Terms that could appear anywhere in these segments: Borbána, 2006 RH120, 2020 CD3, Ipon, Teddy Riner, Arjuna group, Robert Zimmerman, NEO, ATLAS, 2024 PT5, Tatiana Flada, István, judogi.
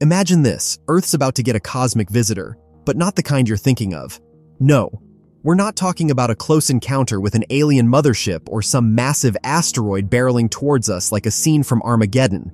Imagine this, Earth's about to get a cosmic visitor, but not the kind you're thinking of. No, we're not talking about a close encounter with an alien mothership or some massive asteroid barreling towards us like a scene from Armageddon.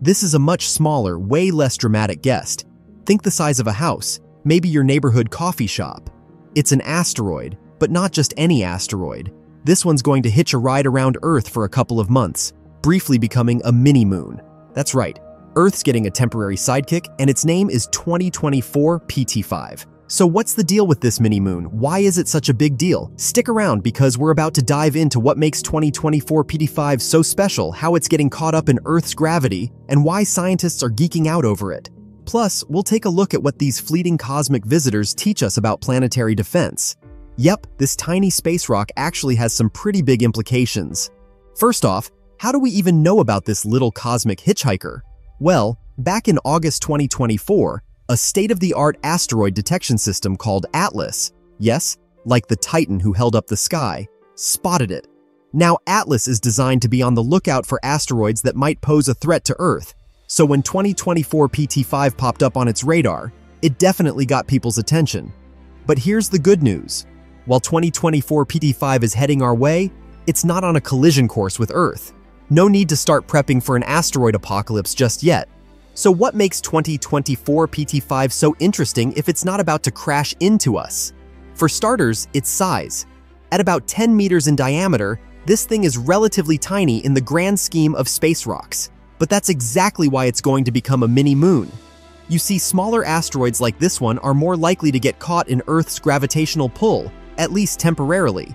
This is a much smaller, way less dramatic guest. Think the size of a house, maybe your neighborhood coffee shop. It's an asteroid, but not just any asteroid. This one's going to hitch a ride around Earth for a couple of months, briefly becoming a mini-moon. That's right, Earth's getting a temporary sidekick, and its name is 2024 PT5. So what's the deal with this mini-moon? Why is it such a big deal? Stick around because we're about to dive into what makes 2024 PT5 so special, how it's getting caught up in Earth's gravity, and why scientists are geeking out over it. Plus, we'll take a look at what these fleeting cosmic visitors teach us about planetary defense. Yep, this tiny space rock actually has some pretty big implications. First off, how do we even know about this little cosmic hitchhiker? Well, back in August 2024, a state-of-the-art asteroid detection system called ATLAS, yes, like the Titan who held up the sky, spotted it. Now ATLAS is designed to be on the lookout for asteroids that might pose a threat to Earth, so when 2024 PT5 popped up on its radar, it definitely got people's attention. But here's the good news. While 2024 PT5 is heading our way, it's not on a collision course with Earth. No need to start prepping for an asteroid apocalypse just yet. So what makes 2024 PT5 so interesting if it's not about to crash into us? For starters, its size. At about 10 meters in diameter, this thing is relatively tiny in the grand scheme of space rocks. But that's exactly why it's going to become a mini-moon. You see, smaller asteroids like this one are more likely to get caught in Earth's gravitational pull, at least temporarily.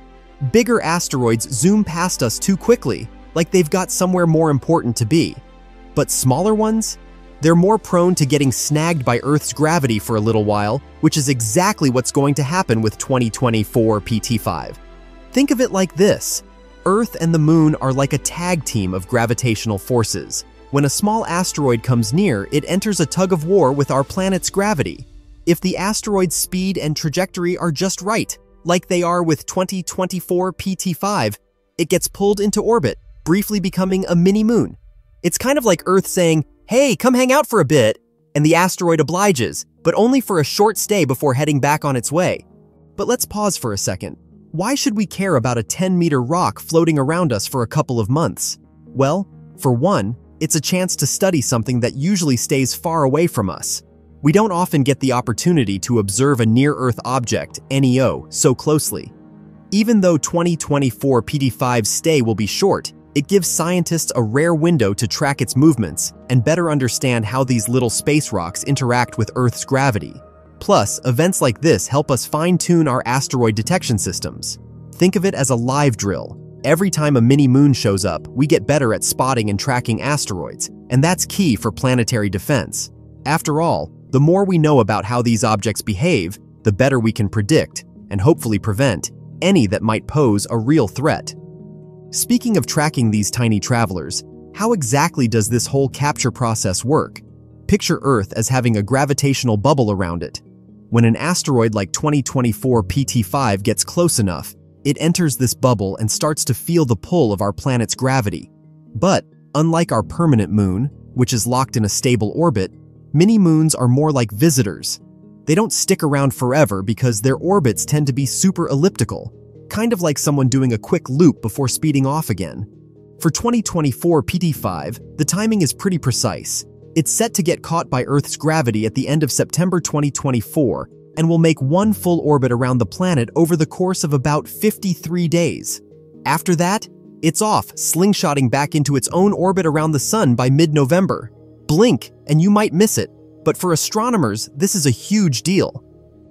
Bigger asteroids zoom past us too quickly, like they've got somewhere more important to be. But smaller ones? They're more prone to getting snagged by Earth's gravity for a little while, which is exactly what's going to happen with 2024 PT5. Think of it like this. Earth and the Moon are like a tag team of gravitational forces. When a small asteroid comes near, it enters a tug-of-war with our planet's gravity. If the asteroid's speed and trajectory are just right, like they are with 2024 PT5, it gets pulled into orbit, briefly becoming a mini-moon. It's kind of like Earth saying, "Hey, come hang out for a bit," and the asteroid obliges, but only for a short stay before heading back on its way. But let's pause for a second. Why should we care about a 10-meter rock floating around us for a couple of months? Well, for one, it's a chance to study something that usually stays far away from us. We don't often get the opportunity to observe a near-Earth object, NEO, so closely. Even though 2024 PT5's stay will be short, it gives scientists a rare window to track its movements and better understand how these little space rocks interact with Earth's gravity. Plus, events like this help us fine-tune our asteroid detection systems. Think of it as a live drill. Every time a mini-moon shows up, we get better at spotting and tracking asteroids, and that's key for planetary defense. After all, the more we know about how these objects behave, the better we can predict, and hopefully prevent, any that might pose a real threat. Speaking of tracking these tiny travelers, how exactly does this whole capture process work? Picture Earth as having a gravitational bubble around it. When an asteroid like 2024 PT5 gets close enough, it enters this bubble and starts to feel the pull of our planet's gravity. But, unlike our permanent moon, which is locked in a stable orbit, mini-moons are more like visitors. They don't stick around forever because their orbits tend to be super elliptical, kind of like someone doing a quick loop before speeding off again. For 2024 PT5, the timing is pretty precise. It's set to get caught by Earth's gravity at the end of September 2024 and will make one full orbit around the planet over the course of about 53 days. After that, it's off, slingshotting back into its own orbit around the Sun by mid-November. Blink, and you might miss it, but for astronomers, this is a huge deal.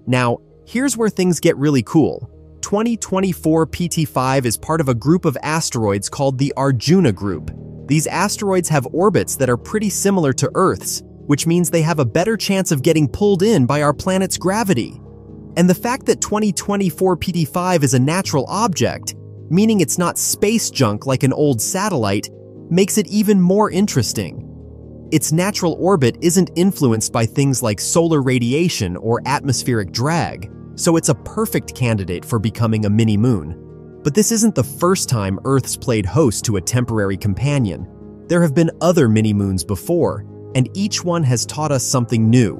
Now, here's where things get really cool. 2024 PT5 is part of a group of asteroids called the Arjuna group. These asteroids have orbits that are pretty similar to Earth's, which means they have a better chance of getting pulled in by our planet's gravity. And the fact that 2024 PT5 is a natural object, meaning it's not space junk like an old satellite, makes it even more interesting. Its natural orbit isn't influenced by things like solar radiation or atmospheric drag, so it's a perfect candidate for becoming a mini-moon. But this isn't the first time Earth's played host to a temporary companion. There have been other mini-moons before, and each one has taught us something new.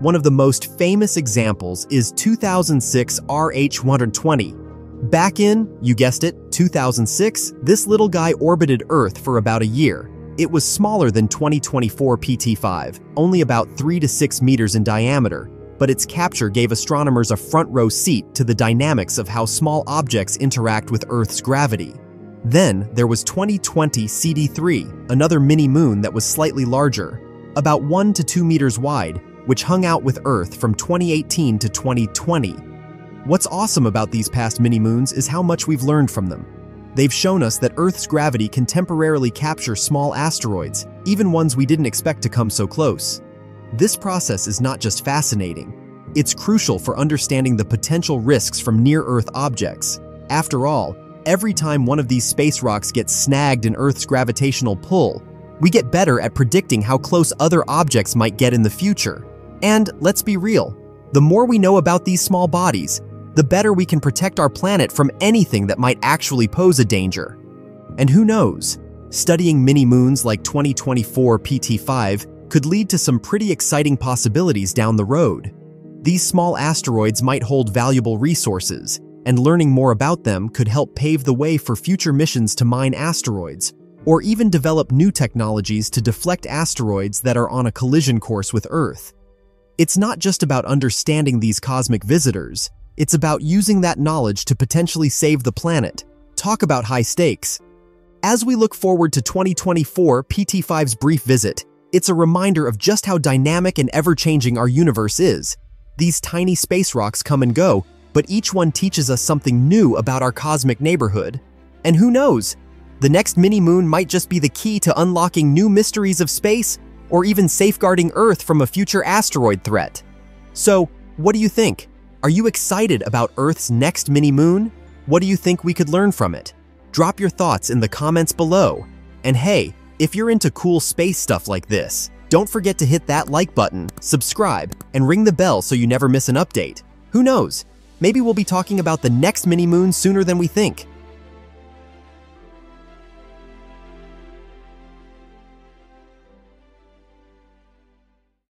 One of the most famous examples is 2006 RH120. Back in, you guessed it, 2006, this little guy orbited Earth for about a year. It was smaller than 2024 PT5, only about 3 to 6 meters in diameter, but its capture gave astronomers a front-row seat to the dynamics of how small objects interact with Earth's gravity. Then, there was 2020 CD3, another mini-moon that was slightly larger, about 1 to 2 meters wide, which hung out with Earth from 2018 to 2020. What's awesome about these past mini-moons is how much we've learned from them. They've shown us that Earth's gravity can temporarily capture small asteroids, even ones we didn't expect to come so close. This process is not just fascinating, it's crucial for understanding the potential risks from near-Earth objects. After all, every time one of these space rocks gets snagged in Earth's gravitational pull, we get better at predicting how close other objects might get in the future. And let's be real, the more we know about these small bodies, the better we can protect our planet from anything that might actually pose a danger. And who knows, studying mini-moons like 2024 PT5 could lead to some pretty exciting possibilities down the road. These small asteroids might hold valuable resources, and learning more about them could help pave the way for future missions to mine asteroids, or even develop new technologies to deflect asteroids that are on a collision course with Earth. It's not just about understanding these cosmic visitors, it's about using that knowledge to potentially save the planet. Talk about high stakes. As we look forward to 2024 PT5's brief visit, it's a reminder of just how dynamic and ever-changing our universe is. These tiny space rocks come and go, but each one teaches us something new about our cosmic neighborhood. And who knows? The next mini-moon might just be the key to unlocking new mysteries of space or even safeguarding Earth from a future asteroid threat. So, what do you think? Are you excited about Earth's next mini-moon? What do you think we could learn from it? Drop your thoughts in the comments below. And hey, if you're into cool space stuff like this, don't forget to hit that like button, subscribe, and ring the bell so you never miss an update. Who knows? Maybe we'll be talking about the next mini-moon sooner than we think.